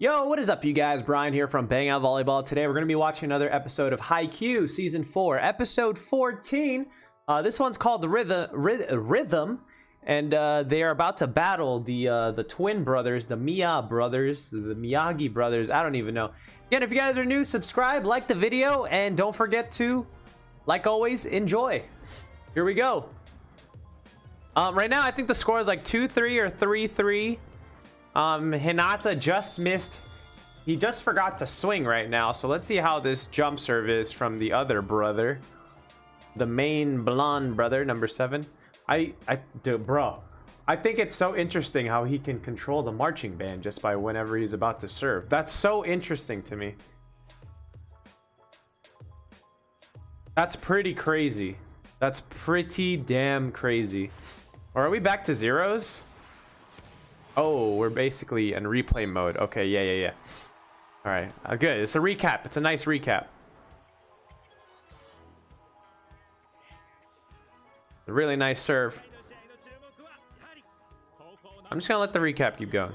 Yo, what is up, you guys? Brian here from Bang Out Volleyball. Today we're going to be watching another episode of Haikyuu Season 4, Episode 14. This one's called The Rhythm, and they are about to battle the twin brothers, the Miya brothers, the Miyagi brothers. I don't even know. Again, if you guys are new, subscribe, like the video, and don't forget to, like always, enjoy. Here we go. Right now, I think the score is like 2-3 or 3-3. Hinata just missed. He just forgot to swing right now, so let's see how this jump serve is from the other brother, the main blonde brother, number 7. I think it's so interesting how he can control the marching band just by whenever he's about to serve. That's so interesting to me. That's pretty crazy. That's pretty damn crazy. Or are we back to zeros? Oh, we're basically in replay mode. Okay, yeah. All right, good. It's a recap. It's a nice recap. A really nice serve. I'm just gonna let the recap keep going.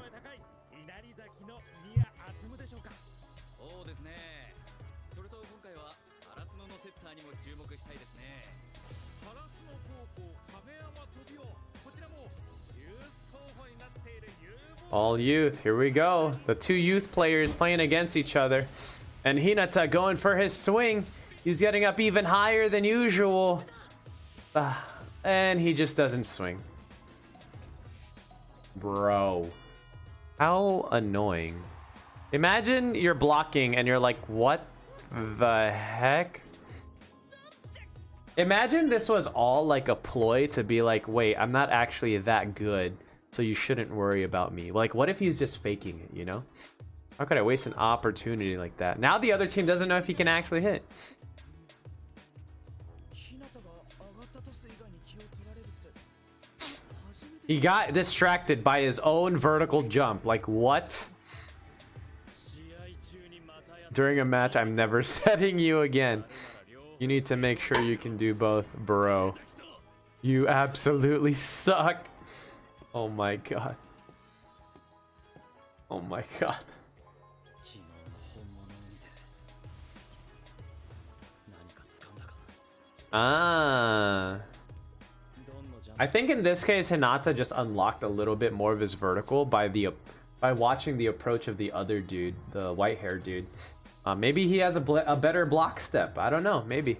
All youth, here we go. The two youth players playing against each other. And Hinata going for his swing. He's getting up even higher than usual. And he just doesn't swing. Bro. How annoying. Imagine you're blocking and you're like, what the heck? Imagine this was all like a ploy to be like, wait, I'm not actually that good, so you shouldn't worry about me. Like, what if he's just faking it, you know? How could I waste an opportunity like that? Now the other team doesn't know if he can actually hit. He got distracted by his own vertical jump. Like, what? During a match, I'm never setting you again. You need to make sure you can do both, bro. You absolutely suck. Oh my god. Oh my god. Ah. I think in this case, Hinata just unlocked a little bit more of his vertical by watching the approach of the other dude, the white-haired dude. Maybe he has a better block step. I don't know. Maybe.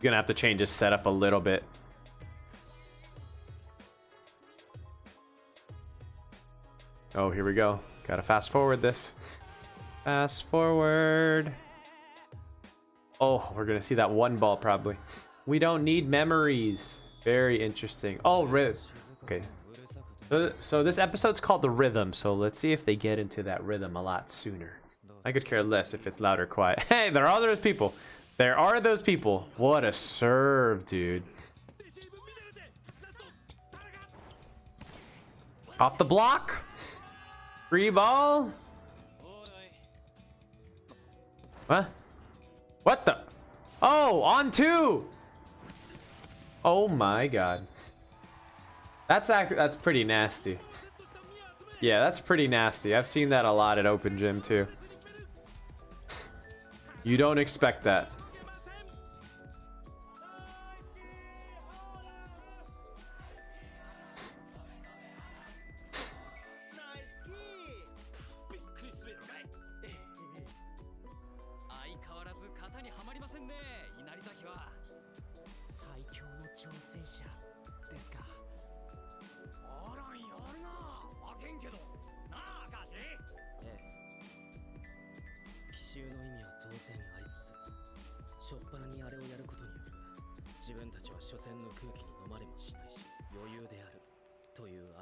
Gonna have to change his setup a little bit. Oh, here we go. Gotta fast forward this. Fast forward. Oh, we're gonna see that one ball probably. We don't need memories. Very interesting. Oh, rhythm. Okay. So this episode's called The Rhythm, so let's see if they get into that rhythm a lot sooner. I could care less if it's loud or quiet. Hey, there are those people. There are those people. What a serve, dude. Off the block. Free ball. Huh? What the? Oh, on two. Oh my god. That's pretty nasty. Yeah, that's pretty nasty. I've seen that a lot at Open Gym too. You don't expect that.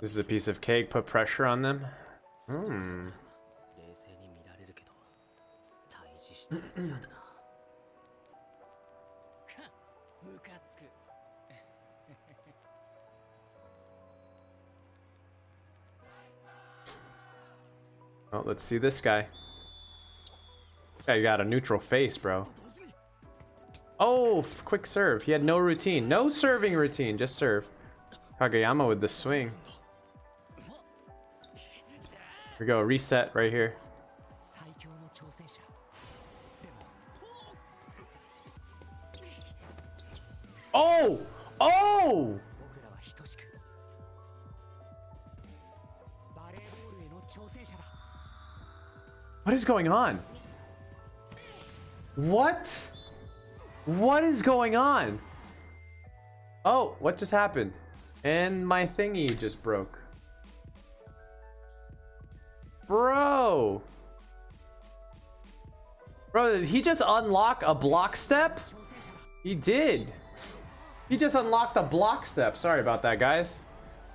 This is a piece of cake. Put pressure on them. Oh, let's see this guy. This guy got a neutral face, bro. Oh, quick serve. He had no routine. No serving routine, just serve. Kageyama with the swing. Here we go, reset right here. Oh! Oh! What is going on? What? What is going on? Oh, what just happened? And my thingy just broke. Bro! Bro, did he just unlock a block step? He did. He just unlocked a block step. Sorry about that, guys.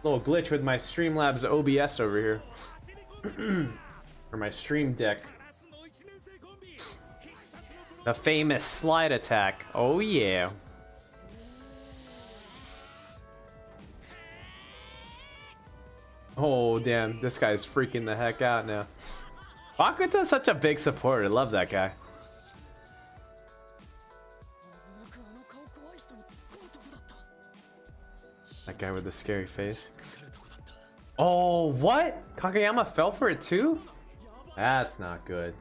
Little glitch with my Streamlabs OBS over here. Or my Stream Deck. The famous slide attack. Oh, yeah. Oh, damn. This guy's freaking the heck out now. Bokuto's such a big supporter. I love that guy. That guy with the scary face. Oh, what? Kageyama fell for it too? That's not good.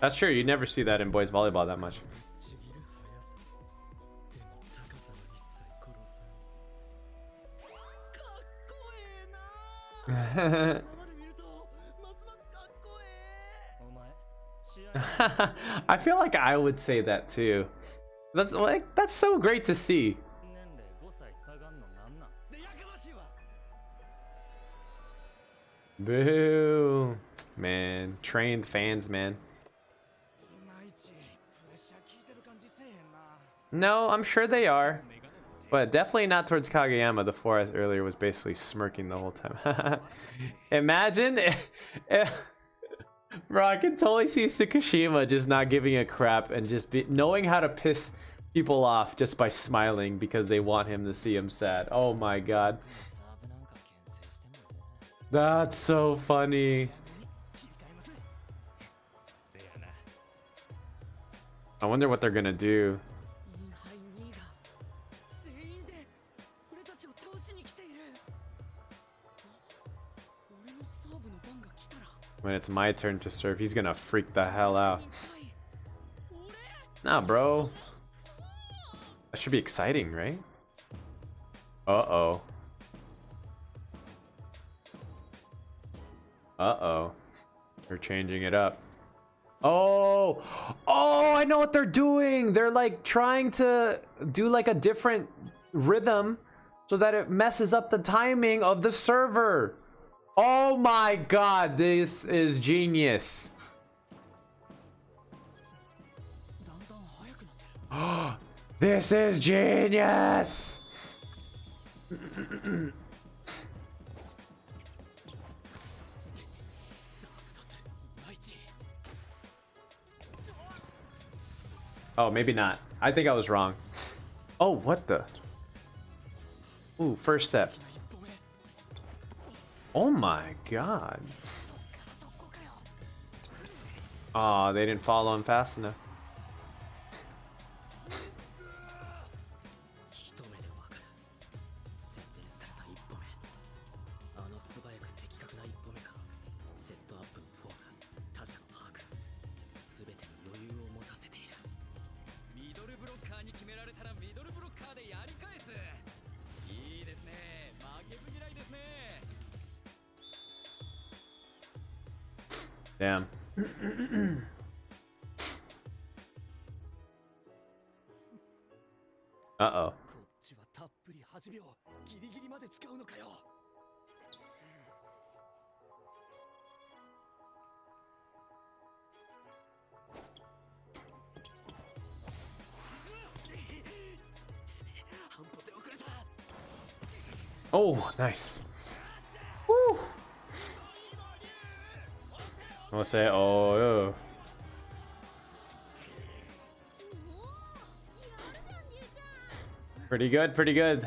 That's true, you never see that in boys volleyball that much. I feel like I would say that too. That's like, that's so great to see. Boo, man. Trained fans, man. No, I'm sure they are, but definitely not towards Kageyama. The 4S earlier was basically smirking the whole time. Imagine if bro, I can totally see Tsukishima just not giving a crap and just knowing how to piss people off just by smiling because they want him to see him sad. Oh my god. That's so funny. I wonder what they're gonna do. When it's my turn to serve, he's gonna freak the hell out. Nah, bro. That should be exciting, right? Uh-oh. Uh-oh. They're changing it up. Oh! Oh, I know what they're doing! They're like trying to do like a different rhythm so that it messes up the timing of the server. Oh my god, this is genius. This is genius. Oh, maybe not. I think I was wrong. Oh, what the? Ooh, first step. Oh my god. Aw, oh, they didn't follow him fast enough. Damn. Uh-oh. Oh, nice. Woo. I'll say, oh, pretty good, pretty good.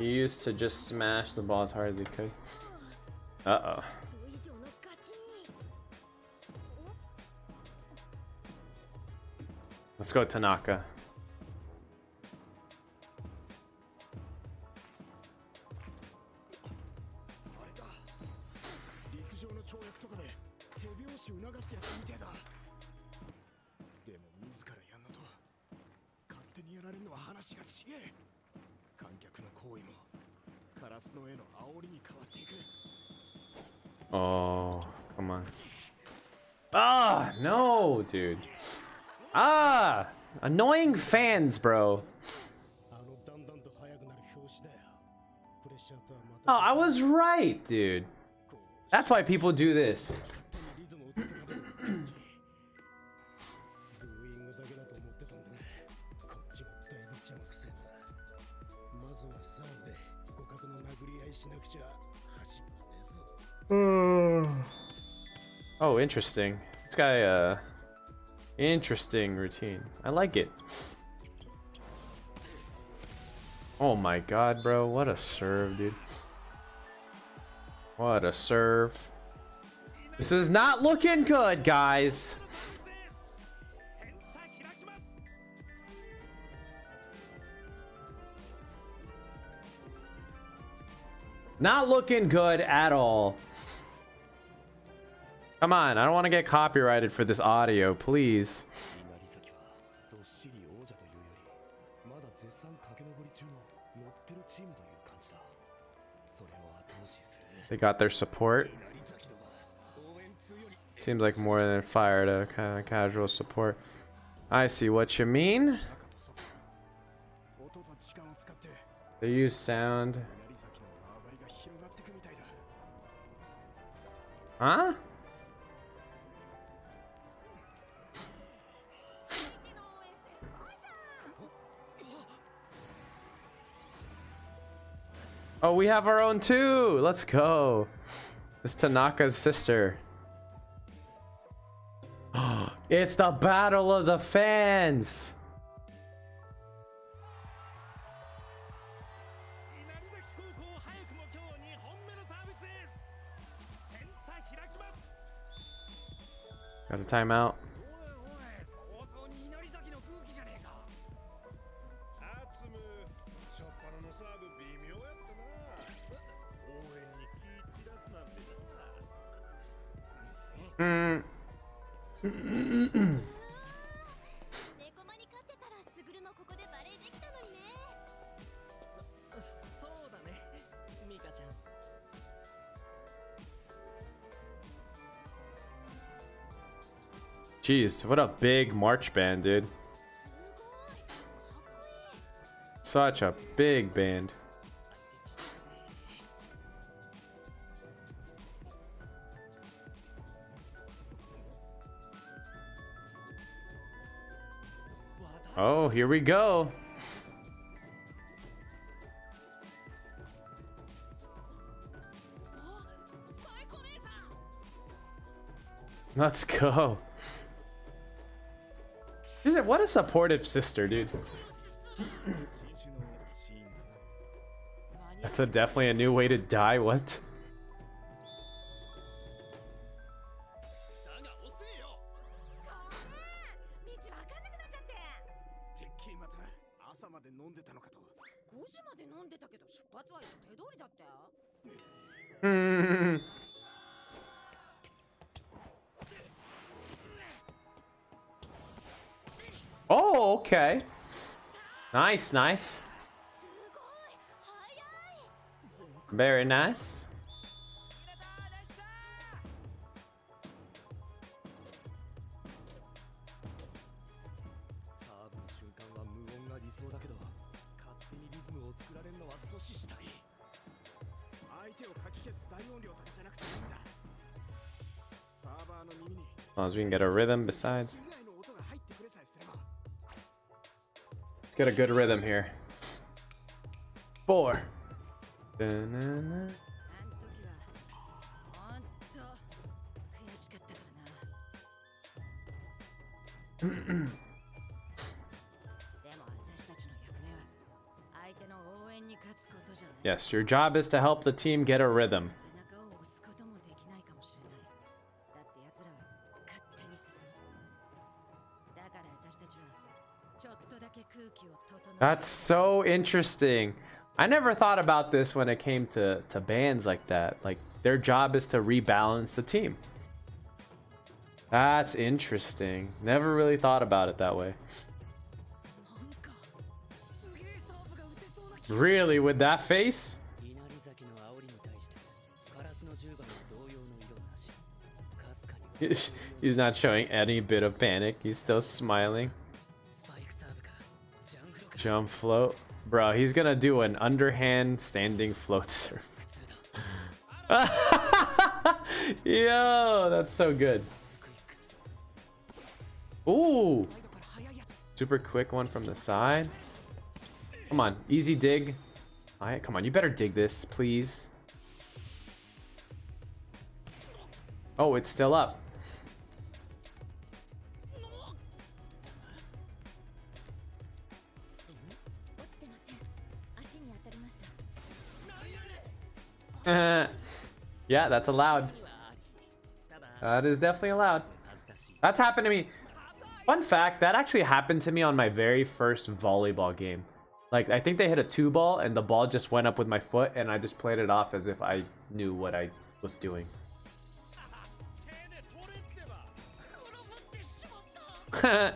You used to just smash the ball as hard as you could. Uh-oh. Let's go Tanaka. Oh, come on. Ah, no, dude. Ah, annoying fans, bro. Oh, I was right, dude. That's why people do this. Oh, interesting. This guy, interesting routine. I like it. Oh my god, bro. What a serve, dude. What a serve. This is not looking good, guys. Not looking good at all. Come on, I don't want to get copyrighted for this audio, please. They got their support. Seems like more than fire to kind of casual support. I see what you mean. They use sound. Huh? Oh, we have our own too. Let's go. It's Tanaka's sister. It's the battle of the fans. Got a timeout. Mm. Jeez, what a big march band, dude. Such a big band. Oh, here we go. Let's go. What a supportive sister, dude. That's definitely a new way to die. What? Oh, okay. Nice, nice. Very nice. As long as we can get a rhythm besides. Let's get a good rhythm here. 4. Da-na-na. Yes, your job is to help the team get a rhythm. That's so interesting. I never thought about this when it came to bands like that. Like, their job is to rebalance the team. That's interesting. Never really thought about it that way. Really, with that face? He's not showing any bit of panic. He's still smiling. Jump float. Bro, he's gonna do an underhand standing float serve. Yo, that's so good. Ooh. Super quick one from the side. Come on, easy dig. All right, come on, you better dig this, please. Oh, it's still up. Yeah, that's allowed. That is definitely allowed. That's happened to me. Fun fact, that actually happened to me on my very first volleyball game. Like, I think they hit a 2-ball and the ball just went up with my foot and I just played it off as if I knew what I was doing.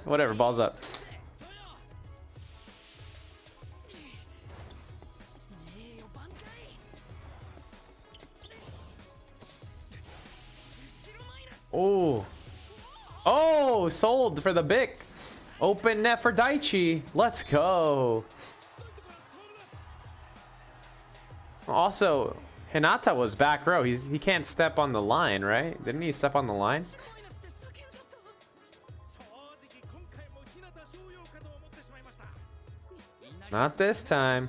Whatever, ball's up. Oh, oh, sold for the BIC. Open net for Daichi. Let's go. Also, Hinata was back row. He can't step on the line, right? Didn't he step on the line? Not this time.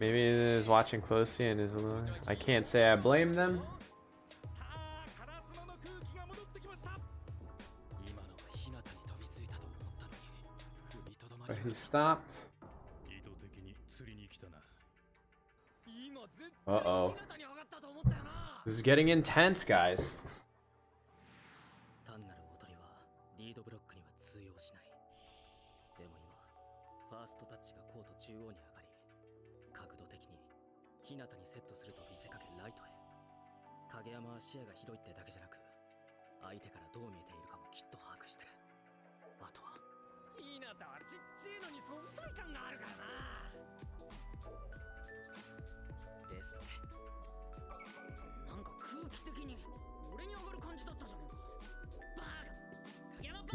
Maybe he was watching closely and is a little... I can't say I blame them. But he stopped. Uh-oh. This is getting intense, guys.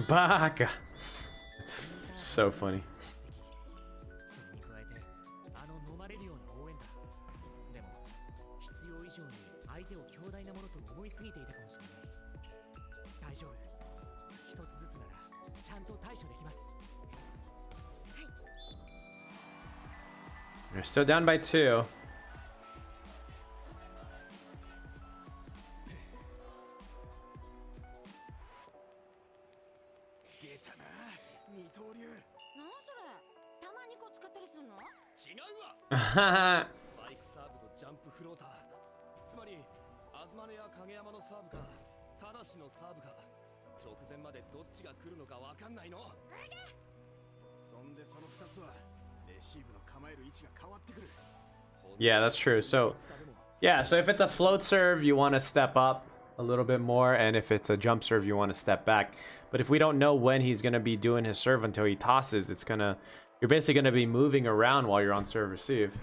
Baka. It's so funny. They're still down by 2. Yeah, that's true. So, yeah, so if it's a float serve, you want to step up a little bit more, and if it's a jump serve, you want to step back. But if we don't know when he's going to be doing his serve until he tosses, it's going to... You're basically going to be moving around while you're on serve receive.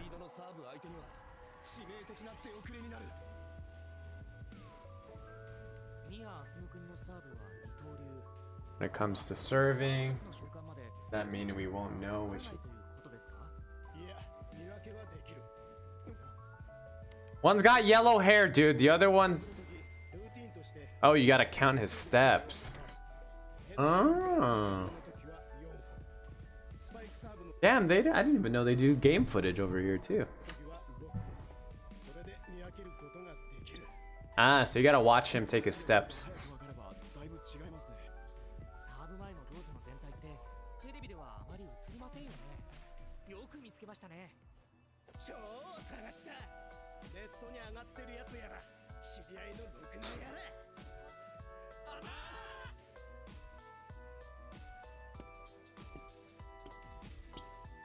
When it comes to serving, that means we won't know which... One's got yellow hair, dude. The other one's... Oh, you gotta count his steps. Oh. Damn, I didn't even know they do game footage over here, too. Ah, so you gotta watch him take his steps.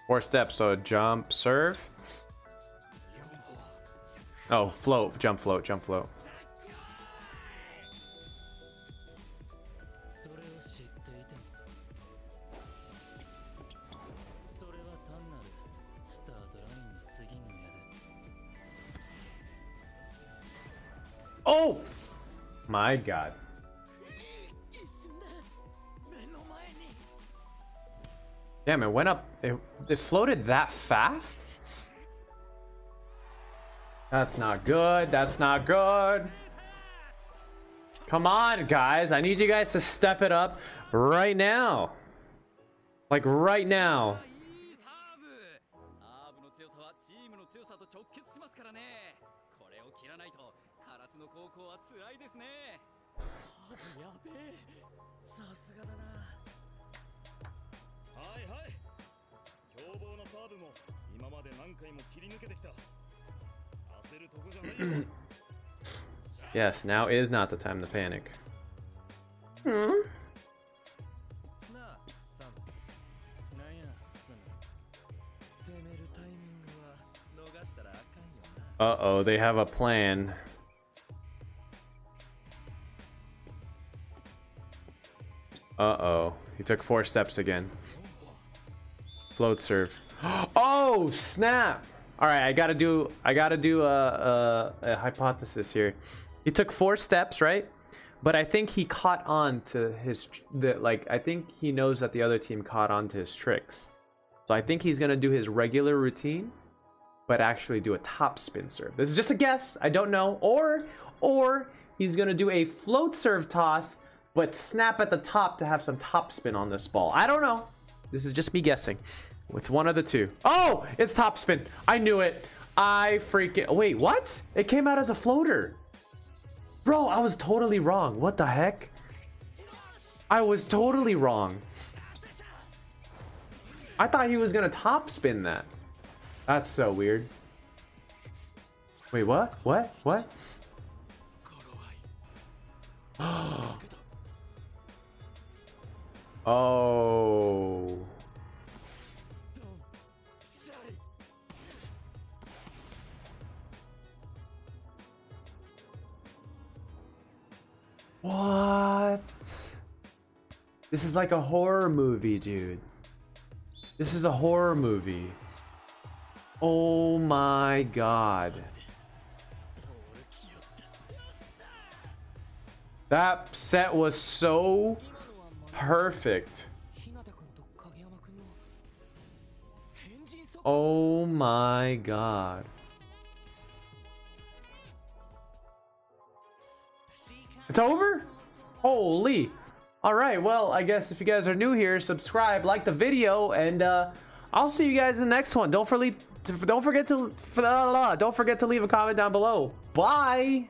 Four steps, so jump, serve. Oh, float, jump, float, jump, float. Oh! My God. Damn, it went up. It floated that fast? That's not good. That's not good. Come on, guys. I need you guys to step it up right now. Like, right now. Yes, now is not the time to panic. Mm. Uh-oh, they have a plan. Uh-oh, he took four steps again. Float serve. Oh, snap! All right, I gotta do a hypothesis here. He took four steps, right? But I think he caught on to his I think he knows that the other team caught on to his tricks. So I think he's gonna do his regular routine, but actually do a top spin serve. This is just a guess. I don't know. Or he's gonna do a float serve toss, but snap at the top to have some top spin on this ball. I don't know. This is just me guessing. It's one of the two. Oh, it's top spin. I knew it. I freaking... Wait, what? It came out as a floater. Bro, I was totally wrong. What the heck? I was totally wrong. I thought he was gonna top spin that. That's so weird. Wait, what? What? What? Oh... What? This is like a horror movie, dude. This is a horror movie. Oh my God. That set was so perfect. Oh my God. It's over? Holy. All right, well, I guess if you guys are new here, subscribe, like the video, and I'll see you guys in the next one. Don't forget to leave a comment down below. Bye.